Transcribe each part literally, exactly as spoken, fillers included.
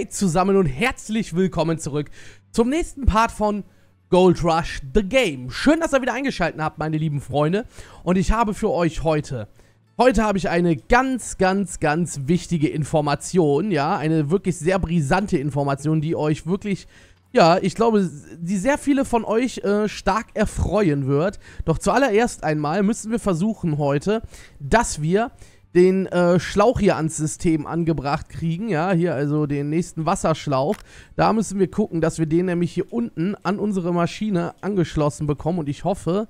Hi zusammen und herzlich willkommen zurück zum nächsten Part von Gold Rush The Game. Schön, dass ihr wieder eingeschaltet habt, meine lieben Freunde. Und ich habe für euch heute, heute habe ich eine ganz, ganz, ganz wichtige Information, ja, eine wirklich sehr brisante Information, die euch wirklich, ja, ich glaube, die sehr viele von euch äh, stark erfreuen wird. Doch zuallererst einmal müssen wir versuchen heute, dass wir den äh, Schlauch hier ans System angebracht kriegen, ja, hier also den nächsten Wasserschlauch. Da müssen wir gucken, dass wir den nämlich hier unten an unsere Maschine angeschlossen bekommen und ich hoffe,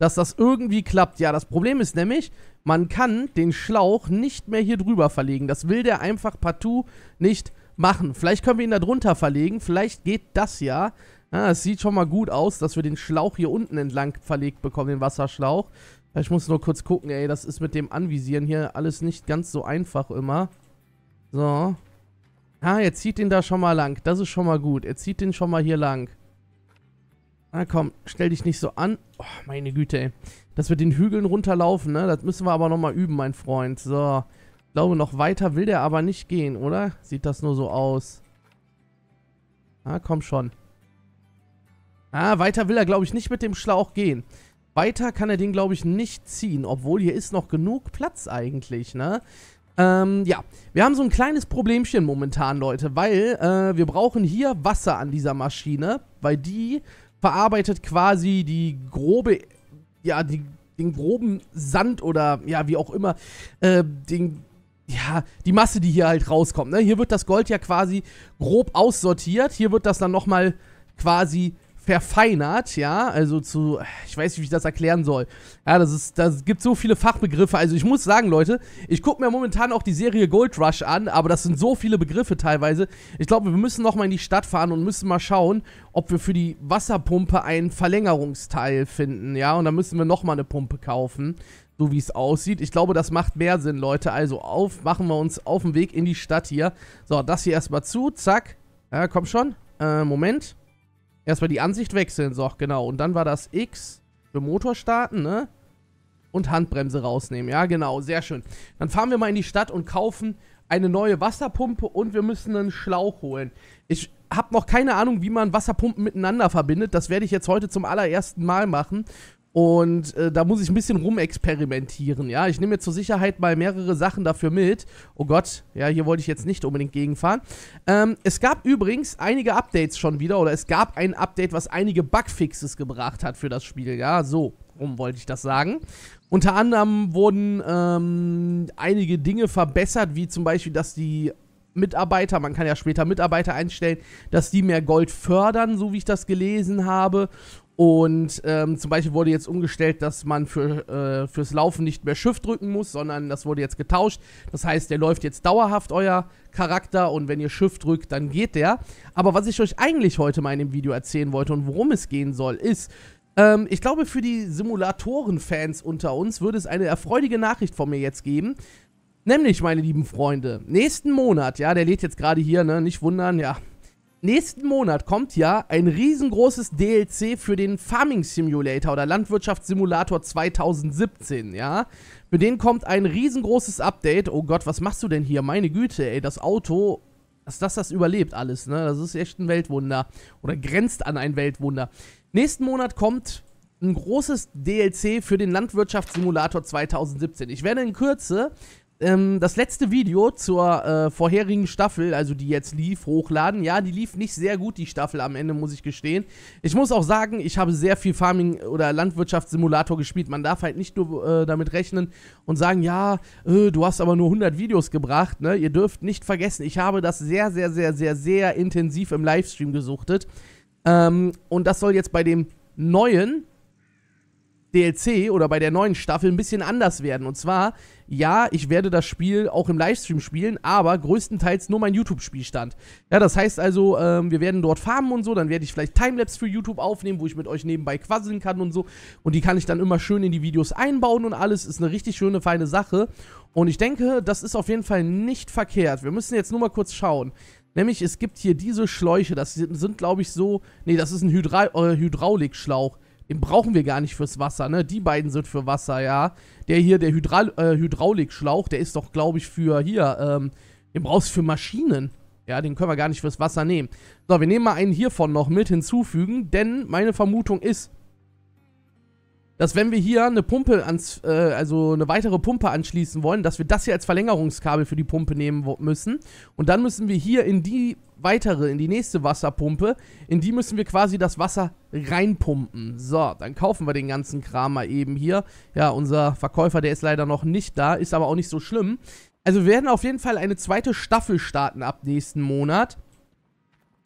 dass das irgendwie klappt. Ja, das Problem ist nämlich, man kann den Schlauch nicht mehr hier drüber verlegen. Das will der einfach partout nicht machen. Vielleicht können wir ihn da drunter verlegen, vielleicht geht das ja. Ah, es sieht schon mal gut aus, dass wir den Schlauch hier unten entlang verlegt bekommen, den Wasserschlauch. Ich muss nur kurz gucken, ey, das ist mit dem Anvisieren hier alles nicht ganz so einfach immer. So. Ah, jetzt zieht den da schon mal lang. Das ist schon mal gut. Er zieht den schon mal hier lang. Na komm, stell dich nicht so an. Oh, meine Güte, ey. Dass wir den Hügeln runterlaufen, ne? Das müssen wir aber nochmal üben, mein Freund. So. Ich glaube, noch weiter will der aber nicht gehen, oder? Sieht das nur so aus. Ah, komm schon. Ah, weiter will er, glaube ich, nicht mit dem Schlauch gehen. Weiter kann er den, glaube ich, nicht ziehen, obwohl hier ist noch genug Platz eigentlich, ne? Ähm, ja, wir haben so ein kleines Problemchen momentan, Leute, weil äh, wir brauchen hier Wasser an dieser Maschine, weil die verarbeitet quasi die grobe, ja, die, den groben Sand oder, ja, wie auch immer, äh, den... ja, die Masse, die hier halt rauskommt, ne? Hier wird das Gold ja quasi grob aussortiert, hier wird das dann nochmal quasi verfeinert, ja, also zu, ich weiß nicht, wie ich das erklären soll. Ja, das ist, das gibt so viele Fachbegriffe, also ich muss sagen, Leute, ich gucke mir momentan auch die Serie Gold Rush an, aber das sind so viele Begriffe teilweise. Ich glaube, wir müssen nochmal in die Stadt fahren und müssen mal schauen, ob wir für die Wasserpumpe ein Verlängerungsteil finden, ja, und dann müssen wir nochmal eine Pumpe kaufen, so wie es aussieht. Ich glaube, das macht mehr Sinn, Leute, also auf, machen wir uns auf den Weg in die Stadt hier. So, das hier erstmal zu, zack, ja, komm schon, äh, Moment. Erstmal die Ansicht wechseln, so, genau. Und dann war das X für Motor starten, ne? Und Handbremse rausnehmen, ja, genau, sehr schön. Dann fahren wir mal in die Stadt und kaufen eine neue Wasserpumpe und wir müssen einen Schlauch holen. Ich habe noch keine Ahnung, wie man Wasserpumpen miteinander verbindet. Das werde ich jetzt heute zum allerersten Mal machen. Und äh, da muss ich ein bisschen rumexperimentieren, ja. Ich nehme jetzt zur Sicherheit mal mehrere Sachen dafür mit. Oh Gott, ja, hier wollte ich jetzt nicht unbedingt gegenfahren. Ähm, es gab übrigens einige Updates schon wieder, oder es gab ein Update, was einige Bugfixes gebracht hat für das Spiel, ja. So, rum wollte ich das sagen. Unter anderem wurden ähm, einige Dinge verbessert, wie zum Beispiel, dass die Mitarbeiter, man kann ja später Mitarbeiter einstellen, dass die mehr Gold fördern, so wie ich das gelesen habe. Und ähm, zum Beispiel wurde jetzt umgestellt, dass man für, äh, fürs Laufen nicht mehr Shift drücken muss, sondern das wurde jetzt getauscht. Das heißt, der läuft jetzt dauerhaft, euer Charakter, und wenn ihr Shift drückt, dann geht der. Aber was ich euch eigentlich heute mal in dem Video erzählen wollte und worum es gehen soll, ist, ähm, ich glaube, für die Simulatoren-Fans unter uns würde es eine erfreuliche Nachricht von mir jetzt geben. Nämlich, meine lieben Freunde, nächsten Monat, ja, der lädt jetzt gerade hier, ne, nicht wundern, ja. Nächsten Monat kommt ja ein riesengroßes D L C für den Farming Simulator oder Landwirtschaftssimulator zwanzig siebzehn, ja. Für den kommt ein riesengroßes Update. Oh Gott, was machst du denn hier? Meine Güte, ey, das Auto, dass das das überlebt alles, ne? Das ist echt ein Weltwunder oder grenzt an ein Weltwunder. Nächsten Monat kommt ein großes D L C für den Landwirtschaftssimulator zwanzig siebzehn. Ich werde in Kürze das letzte Video zur äh, vorherigen Staffel, also die jetzt lief, hochladen. Ja, die lief nicht sehr gut, die Staffel am Ende, muss ich gestehen. Ich muss auch sagen, ich habe sehr viel Farming- oder Landwirtschaftssimulator gespielt. Man darf halt nicht nur äh, damit rechnen und sagen, ja, äh, du hast aber nur hundert Videos gebracht, ne? Ihr dürft nicht vergessen, ich habe das sehr, sehr, sehr, sehr, sehr intensiv im Livestream gesuchtet. Ähm, und das soll jetzt bei dem neuen D L C oder bei der neuen Staffel ein bisschen anders werden. Und zwar, ja, ich werde das Spiel auch im Livestream spielen, aber größtenteils nur mein YouTube-Spielstand. Ja, das heißt also, ähm, wir werden dort farmen und so, dann werde ich vielleicht Timelapse für YouTube aufnehmen, wo ich mit euch nebenbei quasseln kann und so. Und die kann ich dann immer schön in die Videos einbauen und alles. Ist eine richtig schöne, feine Sache. Und ich denke, das ist auf jeden Fall nicht verkehrt. Wir müssen jetzt nur mal kurz schauen. Nämlich, es gibt hier diese Schläuche. Das sind, glaube ich, so... Nee, das ist ein Hydra äh, Hydraulikschlauch. Den brauchen wir gar nicht fürs Wasser, ne? Die beiden sind für Wasser, ja. Der hier, der Hydra äh, Hydraulikschlauch, der ist doch, glaube ich, für hier, ähm, den brauchst du für Maschinen. Ja, den können wir gar nicht fürs Wasser nehmen. So, wir nehmen mal einen hiervon noch mit hinzufügen, denn meine Vermutung ist, dass wenn wir hier eine Pumpe, ans, äh, also eine weitere Pumpe anschließen wollen, dass wir das hier als Verlängerungskabel für die Pumpe nehmen müssen. Und dann müssen wir hier in die weitere, in die nächste Wasserpumpe, in die müssen wir quasi das Wasser reinpumpen. So, dann kaufen wir den ganzen Kram mal eben hier. Ja, unser Verkäufer, der ist leider noch nicht da, ist aber auch nicht so schlimm. Also wir werden auf jeden Fall eine zweite Staffel starten ab nächsten Monat.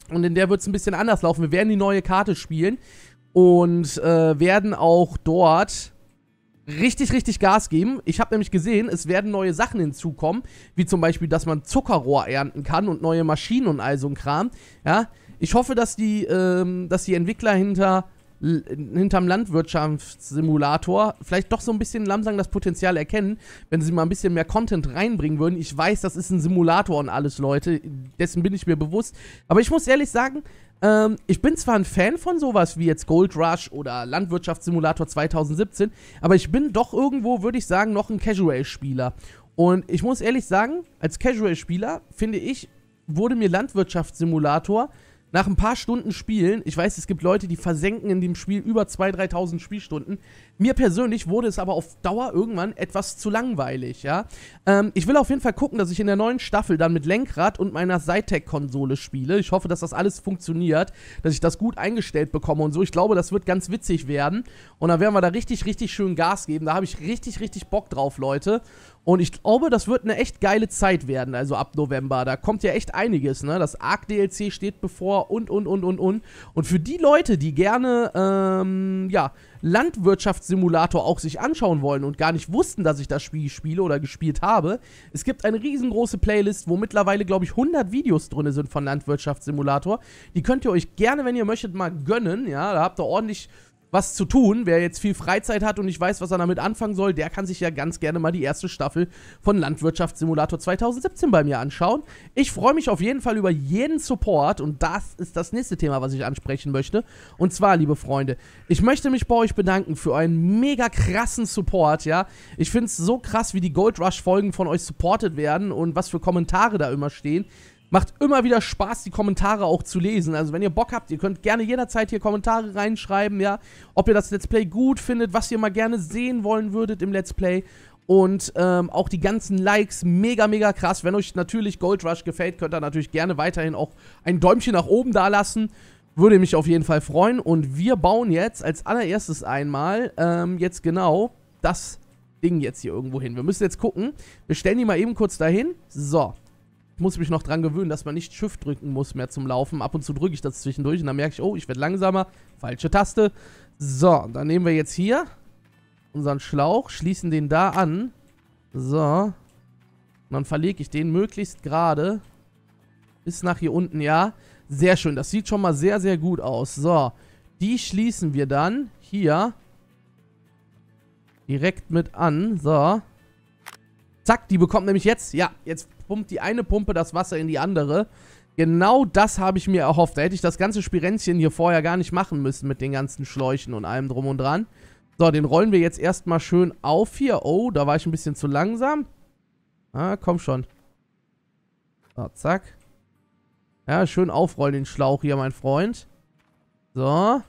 Und in der wird es ein bisschen anders laufen. Wir werden die neue Karte spielen. Und äh, werden auch dort richtig, richtig Gas geben. Ich habe nämlich gesehen, es werden neue Sachen hinzukommen. Wie zum Beispiel, dass man Zuckerrohr ernten kann und neue Maschinen und all so ein Kram. Ja? Ich hoffe, dass die, ähm, dass die Entwickler hinter, hinterm Landwirtschaftssimulator vielleicht doch so ein bisschen langsam das Potenzial erkennen, wenn sie mal ein bisschen mehr Content reinbringen würden. Ich weiß, das ist ein Simulator und alles, Leute. Dessen bin ich mir bewusst. Aber ich muss ehrlich sagen, Ähm, ich bin zwar ein Fan von sowas wie jetzt Gold Rush oder Landwirtschaftssimulator zwanzig siebzehn, aber ich bin doch irgendwo, würde ich sagen, noch ein Casual-Spieler. Und ich muss ehrlich sagen, als Casual-Spieler, finde ich, wurde mir Landwirtschaftssimulator nach ein paar Stunden Spielen, ich weiß, es gibt Leute, die versenken in dem Spiel über zweitausend, dreitausend Spielstunden. Mir persönlich wurde es aber auf Dauer irgendwann etwas zu langweilig, ja. Ähm, ich will auf jeden Fall gucken, dass ich in der neuen Staffel dann mit Lenkrad und meiner Sci-Tech-Konsole spiele. Ich hoffe, dass das alles funktioniert, dass ich das gut eingestellt bekomme und so. Ich glaube, das wird ganz witzig werden. Und dann werden wir da richtig, richtig schön Gas geben. Da habe ich richtig, richtig Bock drauf, Leute. Und ich glaube, das wird eine echt geile Zeit werden, also ab November. Da kommt ja echt einiges, ne? Das A R C D L C steht bevor und, und, und, und, und. Und für die Leute, die gerne, ähm, ja, Landwirtschaftssimulator auch sich anschauen wollen und gar nicht wussten, dass ich das Spiel spiele oder gespielt habe, es gibt eine riesengroße Playlist, wo mittlerweile, glaube ich, hundert Videos drin sind von Landwirtschaftssimulator. Die könnt ihr euch gerne, wenn ihr möchtet, mal gönnen, ja? Da habt ihr ordentlich was zu tun. Wer jetzt viel Freizeit hat und nicht weiß, was er damit anfangen soll, der kann sich ja ganz gerne mal die erste Staffel von Landwirtschaftssimulator zwanzig siebzehn bei mir anschauen. Ich freue mich auf jeden Fall über jeden Support und das ist das nächste Thema, was ich ansprechen möchte. Und zwar, liebe Freunde, ich möchte mich bei euch bedanken für einen mega krassen Support, ja. Ich finde es so krass, wie die Gold Rush Folgen von euch supportet werden und was für Kommentare da immer stehen. Macht immer wieder Spaß, die Kommentare auch zu lesen. Also wenn ihr Bock habt, ihr könnt gerne jederzeit hier Kommentare reinschreiben, ja. Ob ihr das Let's Play gut findet, was ihr mal gerne sehen wollen würdet im Let's Play. Und ähm, auch die ganzen Likes, mega, mega krass. Wenn euch natürlich Gold Rush gefällt, könnt ihr natürlich gerne weiterhin auch ein Däumchen nach oben da lassen. Würde mich auf jeden Fall freuen. Und wir bauen jetzt als allererstes einmal ähm, jetzt genau das Ding jetzt hier irgendwo hin. Wir müssen jetzt gucken. Wir stellen die mal eben kurz dahin. So. Ich muss mich noch dran gewöhnen, dass man nicht Shift drücken muss mehr zum Laufen. Ab und zu drücke ich das zwischendurch und dann merke ich, oh, ich werde langsamer. Falsche Taste. So, dann nehmen wir jetzt hier unseren Schlauch, schließen den da an. So. Und dann verlege ich den möglichst gerade bis nach hier unten, ja. Sehr schön, das sieht schon mal sehr, sehr gut aus. So, die schließen wir dann hier direkt mit an. So. Zack, die bekommt nämlich jetzt, ja, jetzt pumpt die eine Pumpe das Wasser in die andere. Genau das habe ich mir erhofft. Da hätte ich das ganze Spirenzchen hier vorher gar nicht machen müssen mit den ganzen Schläuchen und allem drum und dran. So, den rollen wir jetzt erstmal schön auf hier. Oh, da war ich ein bisschen zu langsam. Ah, komm schon. So, zack. Ja, schön aufrollen den Schlauch hier, mein Freund. So.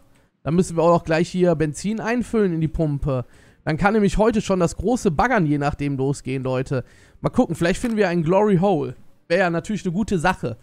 Dann müssen wir auch gleich hier Benzin einfüllen in die Pumpe. Dann kann nämlich heute schon das große Baggern je nachdem losgehen, Leute. Mal gucken, vielleicht finden wir einen Glory Hole. Wäre ja natürlich eine gute Sache.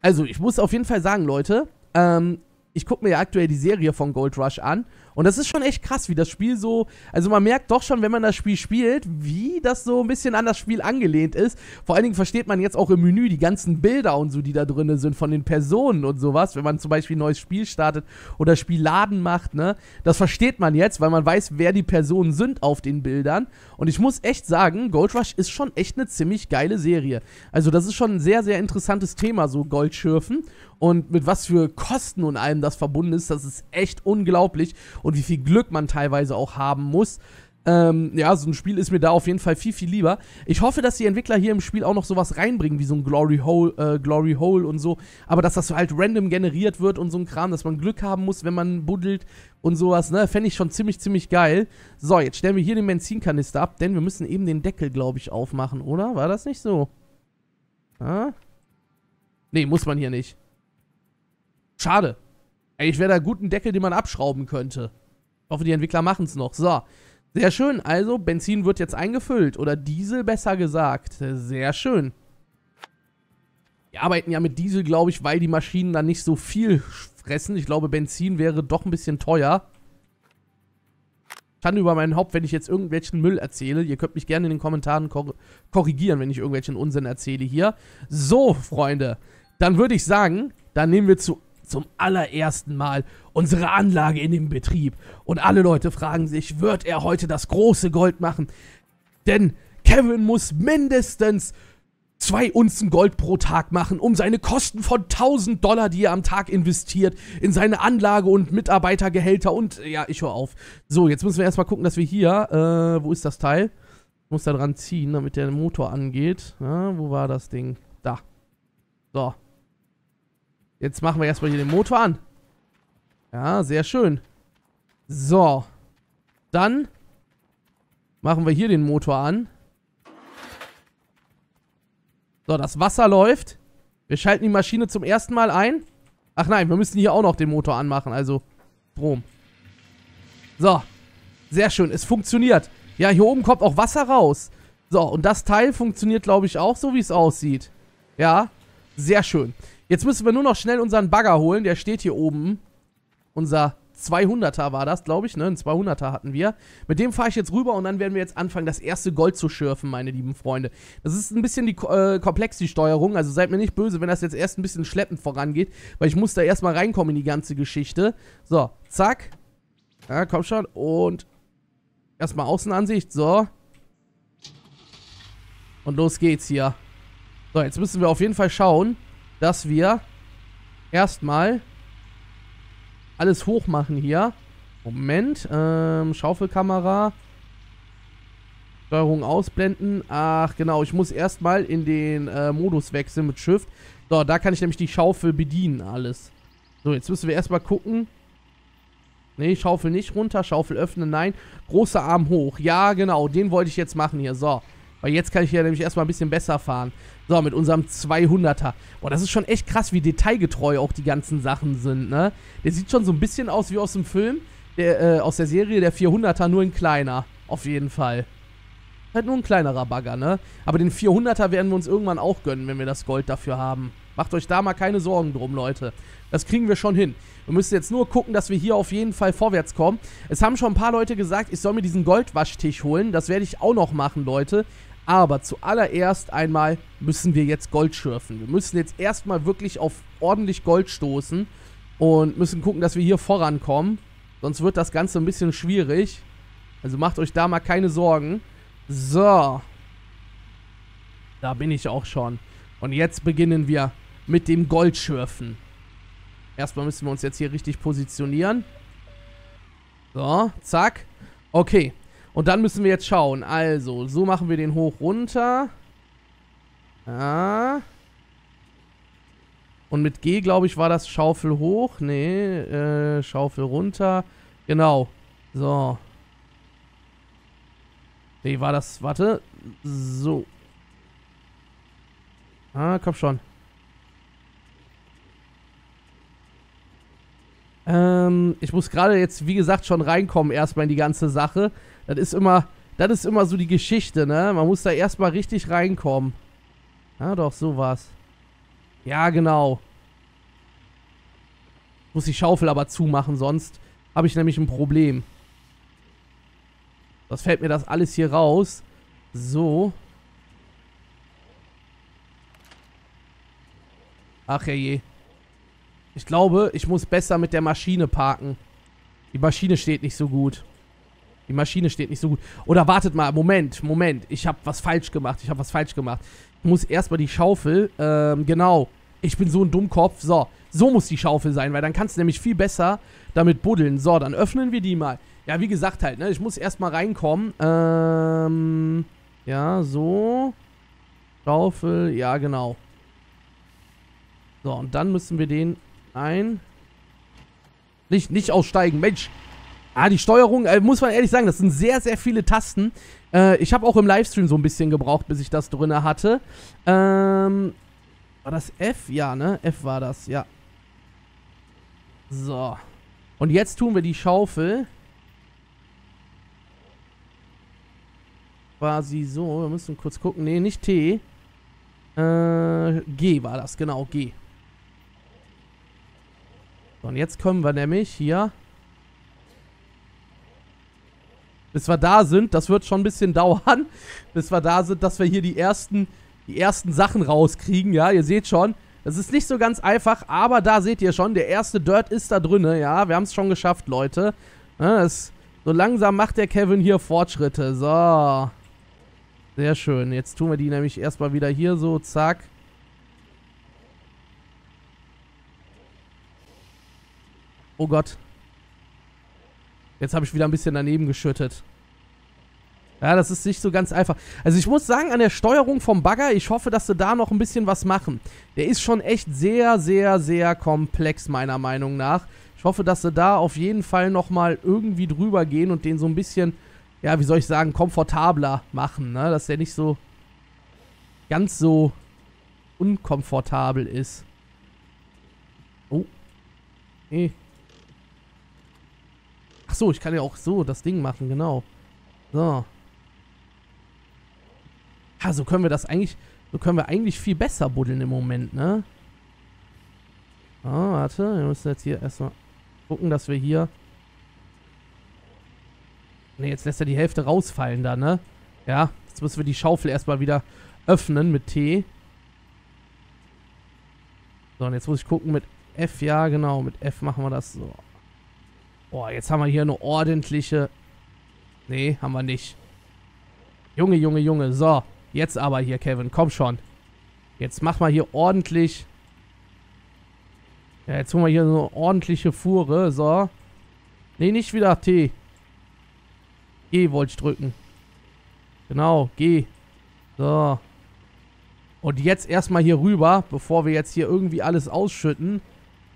Also, ich muss auf jeden Fall sagen, Leute, ähm, ich gucke mir ja aktuell die Serie von Gold Rush an. Und das ist schon echt krass, wie das Spiel so... Also, man merkt doch schon, wenn man das Spiel spielt, wie das so ein bisschen an das Spiel angelehnt ist. Vor allen Dingen versteht man jetzt auch im Menü die ganzen Bilder und so, die da drin sind von den Personen und sowas. Wenn man zum Beispiel ein neues Spiel startet oder Spielladen macht, ne? Das versteht man jetzt, weil man weiß, wer die Personen sind auf den Bildern. Und ich muss echt sagen, Gold Rush ist schon echt eine ziemlich geile Serie. Also, das ist schon ein sehr, sehr interessantes Thema, so Goldschürfen. Und mit was für Kosten und allem das verbunden ist, das ist echt unglaublich. Und wie viel Glück man teilweise auch haben muss. Ähm, ja, so ein Spiel ist mir da auf jeden Fall viel, viel lieber. Ich hoffe, dass die Entwickler hier im Spiel auch noch sowas reinbringen, wie so ein Glory Hole, äh, Glory Hole und so. Aber dass das halt random generiert wird und so ein Kram, dass man Glück haben muss, wenn man buddelt und sowas, ne? Fände ich schon ziemlich, ziemlich geil. So, jetzt stellen wir hier den Benzinkanister ab, denn wir müssen eben den Deckel, glaube ich, aufmachen, oder? War das nicht so? Ja? Nee, muss man hier nicht. Schade. Ey, ich wäre da guten Deckel, den man abschrauben könnte. Ich hoffe, die Entwickler machen es noch. So. Sehr schön. Also, Benzin wird jetzt eingefüllt. Oder Diesel, besser gesagt. Sehr schön. Wir arbeiten ja mit Diesel, glaube ich, weil die Maschinen dann nicht so viel fressen. Ich glaube, Benzin wäre doch ein bisschen teuer. Schande über mein Haupt, wenn ich jetzt irgendwelchen Müll erzähle. Ihr könnt mich gerne in den Kommentaren kor- korrigieren, wenn ich irgendwelchen Unsinn erzähle hier. So, Freunde. Dann würde ich sagen, dann nehmen wir zu, zum allerersten Mal unsere Anlage in den Betrieb. Und alle Leute fragen sich, wird er heute das große Gold machen? Denn Kevin muss mindestens zwei Unzen Gold pro Tag machen, um seine Kosten von tausend Dollar, die er am Tag investiert, in seine Anlage und Mitarbeitergehälter und, ja, ich höre auf. So, jetzt müssen wir erstmal gucken, dass wir hier, äh, wo ist das Teil? Ich muss da dran ziehen, damit der Motor angeht. Na, wo war das Ding? Da. So. Jetzt machen wir erstmal hier den Motor an. Ja, sehr schön. So. Dann machen wir hier den Motor an. So, das Wasser läuft. Wir schalten die Maschine zum ersten Mal ein. Ach nein, wir müssen hier auch noch den Motor anmachen, also Strom. So, sehr schön, es funktioniert. Ja, hier oben kommt auch Wasser raus. So, und das Teil funktioniert, glaube ich, auch so, wie es aussieht. Ja, sehr schön. Jetzt müssen wir nur noch schnell unseren Bagger holen, der steht hier oben. Unser zweihunderter war das, glaube ich, ne? Ein zweihunderter hatten wir. Mit dem fahre ich jetzt rüber und dann werden wir jetzt anfangen, das erste Gold zu schürfen, meine lieben Freunde. Das ist ein bisschen die, äh, komplex, die Steuerung. Also seid mir nicht böse, wenn das jetzt erst ein bisschen schleppend vorangeht, weil ich muss da erstmal reinkommen in die ganze Geschichte. So, zack. Ja, komm schon. Und erstmal Außenansicht. So. Und los geht's hier. So, jetzt müssen wir auf jeden Fall schauen, dass wir erstmal alles hoch machen hier. Moment. Ähm, Schaufelkamera. Steuerung ausblenden. Ach, genau. Ich muss erstmal in den äh, Modus wechseln mit Shift. So, da kann ich nämlich die Schaufel bedienen, alles. So, jetzt müssen wir erstmal gucken. Nee, Schaufel nicht runter. Schaufel öffnen, nein. Großer Arm hoch. Ja, genau. Den wollte ich jetzt machen hier. So. Weil jetzt kann ich hier nämlich erstmal ein bisschen besser fahren. So, mit unserem zweihunderter. Boah, das ist schon echt krass, wie detailgetreu auch die ganzen Sachen sind, ne? Der sieht schon so ein bisschen aus wie aus dem Film, der, äh, aus der Serie, der vierhunderter, nur ein kleiner. Auf jeden Fall. Halt nur ein kleinerer Bagger, ne? Aber den vierhunderter werden wir uns irgendwann auch gönnen, wenn wir das Gold dafür haben. Macht euch da mal keine Sorgen drum, Leute. Das kriegen wir schon hin. Wir müssen jetzt nur gucken, dass wir hier auf jeden Fall vorwärts kommen. Es haben schon ein paar Leute gesagt, ich soll mir diesen Goldwaschtisch holen. Das werde ich auch noch machen, Leute. Aber zuallererst einmal müssen wir jetzt Gold schürfen. Wir müssen jetzt erstmal wirklich auf ordentlich Gold stoßen und müssen gucken, dass wir hier vorankommen. Sonst wird das Ganze ein bisschen schwierig. Also macht euch da mal keine Sorgen. So. Da bin ich auch schon. Und jetzt beginnen wir mit dem Goldschürfen. Erstmal müssen wir uns jetzt hier richtig positionieren. So, zack. Okay. Und dann müssen wir jetzt schauen. Also, so machen wir den hoch runter. Ja. Und mit G, glaube ich, war das Schaufel hoch. Nee, äh, Schaufel runter. Genau. So. Nee, war das, warte. So. Ah, komm schon. Ähm, ich muss gerade jetzt, wie gesagt, schon reinkommen erstmal in die ganze Sache. Das ist immer, das ist immer so die Geschichte, ne? Man muss da erstmal richtig reinkommen. Ja, doch, sowas. Ja, genau. Muss die Schaufel aber zumachen, sonst habe ich nämlich ein Problem. Sonst fällt mir das alles hier raus. So. Ach je. Ich glaube, ich muss besser mit der Maschine parken. Die Maschine steht nicht so gut. Die Maschine steht nicht so gut. Oder wartet mal, Moment, Moment. Ich habe was falsch gemacht, ich habe was falsch gemacht. Ich muss erstmal die Schaufel, ähm, genau. Ich bin so ein Dummkopf. So, so muss die Schaufel sein, weil dann kannst du nämlich viel besser damit buddeln. So, dann öffnen wir die mal. Ja, wie gesagt halt, ne, ich muss erstmal reinkommen. Ähm, ja, so. Schaufel, ja, genau. So, und dann müssen wir den ein... Nicht, nicht aussteigen, Mensch! Ah, die Steuerung, äh, muss man ehrlich sagen, das sind sehr, sehr viele Tasten. Äh, ich habe auch im Livestream so ein bisschen gebraucht, bis ich das drin hatte. Ähm, War das F? Ja, ne? F war das, ja. So. Und jetzt tun wir die Schaufel. Quasi so. Wir müssen kurz gucken. Ne, nicht T. Äh, G war das. Genau, G. So, und jetzt kommen wir nämlich hier. Bis wir da sind. Das wird schon ein bisschen dauern. Bis wir da sind, dass wir hier die ersten, die ersten Sachen rauskriegen. Ja, ihr seht schon. Das ist nicht so ganz einfach, aber da seht ihr schon, der erste Dirt ist da drin, ja. Wir haben es schon geschafft, Leute. Ja, das, so langsam macht der Kevin hier Fortschritte. So. Sehr schön. Jetzt tun wir die nämlich erstmal wieder hier so. Zack. Oh Gott. Jetzt habe ich wieder ein bisschen daneben geschüttet. Ja, das ist nicht so ganz einfach. Also ich muss sagen, an der Steuerung vom Bagger, ich hoffe, dass sie da noch ein bisschen was machen. Der ist schon echt sehr, sehr, sehr komplex, meiner Meinung nach. Ich hoffe, dass sie da auf jeden Fall nochmal irgendwie drüber gehen und den so ein bisschen, ja, wie soll ich sagen, komfortabler machen, ne? Dass der nicht so ganz so unkomfortabel ist. Oh. Nee. Ach so, ich kann ja auch so das Ding machen, genau. So. Ah, so können wir das eigentlich, so können wir eigentlich viel besser buddeln im Moment, ne? Oh, warte, wir müssen jetzt hier erstmal gucken, dass wir hier... Ne, jetzt lässt er die Hälfte rausfallen da, ne? Ja, jetzt müssen wir die Schaufel erstmal wieder öffnen mit T. So, und jetzt muss ich gucken mit F, ja genau, mit F machen wir das so. Boah, jetzt haben wir hier eine ordentliche... Ne, haben wir nicht. Junge, Junge, Junge, so. Jetzt aber hier, Kevin, komm schon. Jetzt mach mal hier ordentlich. Ja, jetzt holen wir hier so eine ordentliche Fuhre, so. Ne, nicht wieder T. G wollte ich drücken. Genau, G. So. Und jetzt erstmal hier rüber, bevor wir jetzt hier irgendwie alles ausschütten,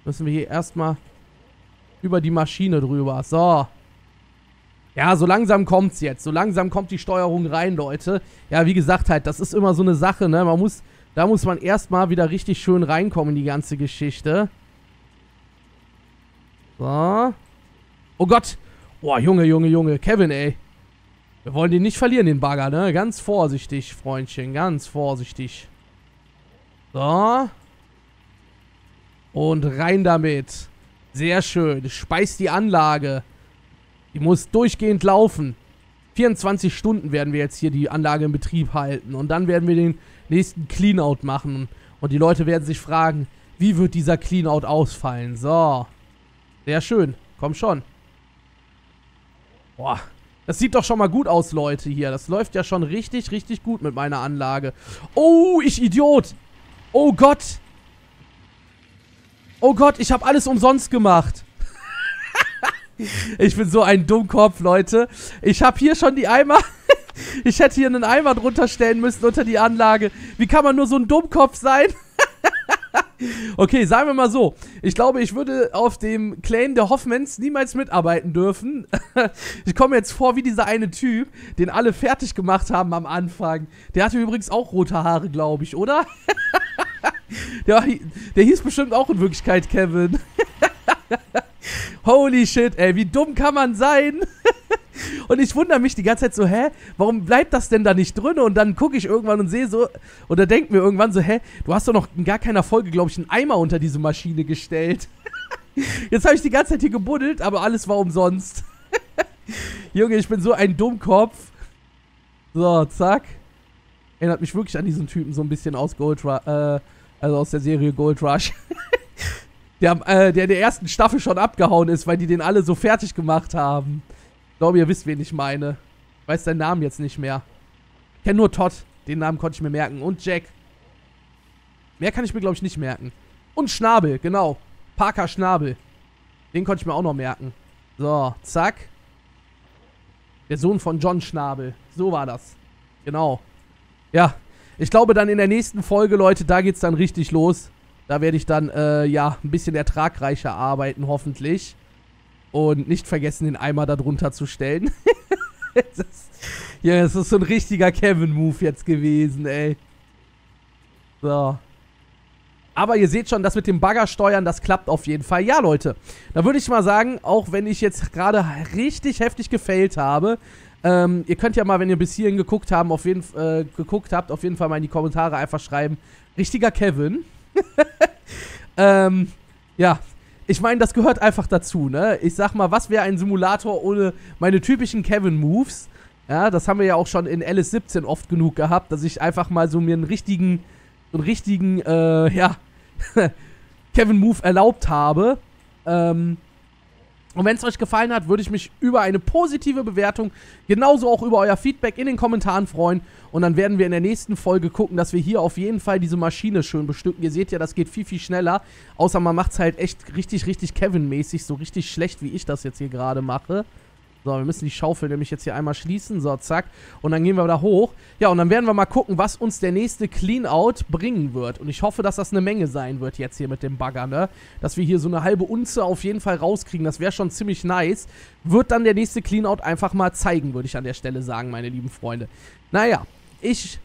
müssen wir hier erstmal über die Maschine drüber, so. Ja, so langsam kommt's jetzt. So langsam kommt die Steuerung rein, Leute. Ja, wie gesagt halt, das ist immer so eine Sache, ne? Man muss, da muss man erstmal wieder richtig schön reinkommen in die ganze Geschichte. So. Oh Gott. Boah, Junge, Junge, Junge. Kevin, ey. Wir wollen den nicht verlieren, den Bagger, ne? Ganz vorsichtig, Freundchen. Ganz vorsichtig. So. Und rein damit. Sehr schön. Speist die Anlage. Die muss durchgehend laufen. vierundzwanzig Stunden werden wir jetzt hier die Anlage in Betrieb halten. Und dann werden wir den nächsten Cleanout machen. Und die Leute werden sich fragen, wie wird dieser Cleanout ausfallen? So. Sehr schön. Komm schon. Boah. Das sieht doch schon mal gut aus, Leute, hier. Das läuft ja schon richtig, richtig gut mit meiner Anlage. Oh, ich Idiot. Oh Gott. Oh Gott, ich habe alles umsonst gemacht. Ich bin so ein Dummkopf, Leute. Ich habe hier schon die Eimer. Ich hätte hier einen Eimer drunter stellen müssen unter die Anlage. Wie kann man nur so ein Dummkopf sein? Okay, sagen wir mal so. Ich glaube, ich würde auf dem Claim der Hoffmans niemals mitarbeiten dürfen. Ich komme jetzt vor wie dieser eine Typ, den alle fertig gemacht haben am Anfang. Der hatte übrigens auch rote Haare, glaube ich, oder? Der, der hieß bestimmt auch in Wirklichkeit Kevin. Holy shit, ey, wie dumm kann man sein? Und ich wundere mich die ganze Zeit so, hä, warum bleibt das denn da nicht drin? Und dann gucke ich irgendwann und sehe so, oder denke mir irgendwann so, hä, du hast doch noch in gar keiner Folge, glaube ich, einen Eimer unter diese Maschine gestellt. Jetzt habe ich die ganze Zeit hier gebuddelt, aber alles war umsonst. Junge, ich bin so ein Dummkopf. So, zack. Erinnert mich wirklich an diesen Typen so ein bisschen aus Gold Rush, äh, also aus der Serie Gold Rush. Der, äh, der in der ersten Staffel schon abgehauen ist, weil die den alle so fertig gemacht haben. Ich glaube, ihr wisst, wen ich meine. Ich weiß seinen Namen jetzt nicht mehr. Ich kenne nur Todd. Den Namen konnte ich mir merken. Und Jack. Mehr kann ich mir, glaube ich, nicht merken. Und Schnabel, genau. Parker Schnabel. Den konnte ich mir auch noch merken. So, zack. Der Sohn von John Schnabel. So war das. Genau. Ja, ich glaube dann in der nächsten Folge, Leute, da geht's dann richtig los. Da werde ich dann, äh, ja, ein bisschen ertragreicher arbeiten, hoffentlich. Und nicht vergessen, den Eimer da drunter zu stellen. das ist, ja, das ist so ein richtiger Kevin-Move jetzt gewesen, ey. So. Aber ihr seht schon, das mit dem Bagger steuern, das klappt auf jeden Fall. Ja, Leute, da würde ich mal sagen, auch wenn ich jetzt gerade richtig heftig gefailt habe, ähm, ihr könnt ja mal, wenn ihr bis hierhin geguckt, haben, auf jeden, äh, geguckt habt, auf jeden Fall mal in die Kommentare einfach schreiben, richtiger Kevin. ähm, ja, ich meine, das gehört einfach dazu, ne? Ich sag mal, was wäre ein Simulator ohne meine typischen Kevin-Moves? Ja, das haben wir ja auch schon in L S siebzehn oft genug gehabt, dass ich einfach mal so mir einen richtigen... einen richtigen, äh, ja, Kevin-Move erlaubt habe. Ähm, und wenn es euch gefallen hat, würde ich mich über eine positive Bewertung, genauso auch über euer Feedback in den Kommentaren freuen. Und dann werden wir in der nächsten Folge gucken, dass wir hier auf jeden Fall diese Maschine schön bestücken. Ihr seht ja, das geht viel, viel schneller. Außer man macht es halt echt richtig, richtig Kevin-mäßig, so richtig schlecht, wie ich das jetzt hier gerade mache. So, wir müssen die Schaufel nämlich jetzt hier einmal schließen. So, zack. Und dann gehen wir da hoch. Ja, und dann werden wir mal gucken, was uns der nächste Cleanout bringen wird. Und ich hoffe, dass das eine Menge sein wird jetzt hier mit dem Bagger, ne? Dass wir hier so eine halbe Unze auf jeden Fall rauskriegen. Das wäre schon ziemlich nice. Wird dann der nächste Cleanout einfach mal zeigen, würde ich an der Stelle sagen, meine lieben Freunde. Naja, ich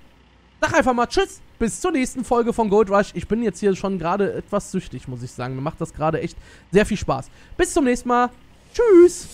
sag einfach mal tschüss. Bis zur nächsten Folge von Gold Rush. Ich bin jetzt hier schon gerade etwas süchtig, muss ich sagen. Mir macht das gerade echt sehr viel Spaß. Bis zum nächsten Mal. Tschüss.